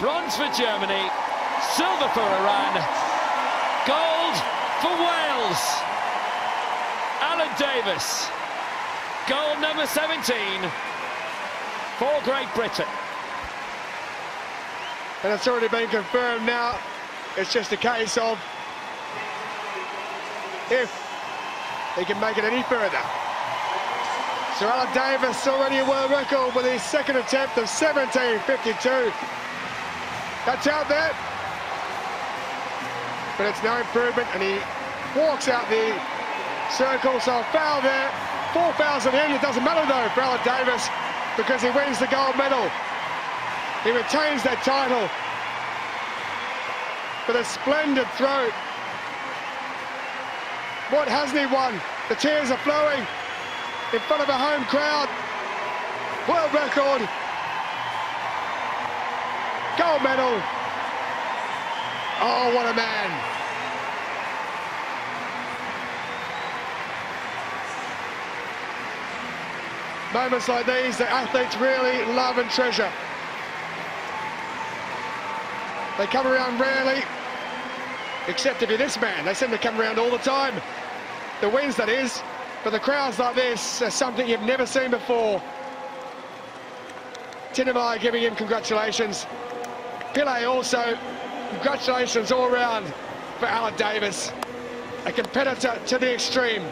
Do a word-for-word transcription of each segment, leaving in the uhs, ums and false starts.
Bronze for Germany, silver for Iran, gold for Wales. Aled Davies, gold number seventeen for Great Britain. And it's already been confirmed now. It's just a case of if he can make it any further. Sir Aled Davies already a world record with his second attempt of seventeen fifty-two. That's out there. But it's no improvement, and he walks out the circle, so a foul there. four thousand here, it doesn't matter though for Aled Davies, because he wins the gold medal. He retains that title. But a splendid throw. What hasn't he won? The tears are flowing in front of a home crowd. World record. Gold medal. Oh, what a man. Moments like these that athletes really love and treasure. They come around rarely, except if you're this man. They seem to come around all the time. The wins, that is. But the crowds like this are something you've never seen before. Tinnemeier giving him congratulations. Pillay also, congratulations all round for Aled Davies. A competitor to the extreme.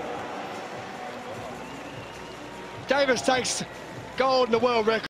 Davies takes gold in the world record.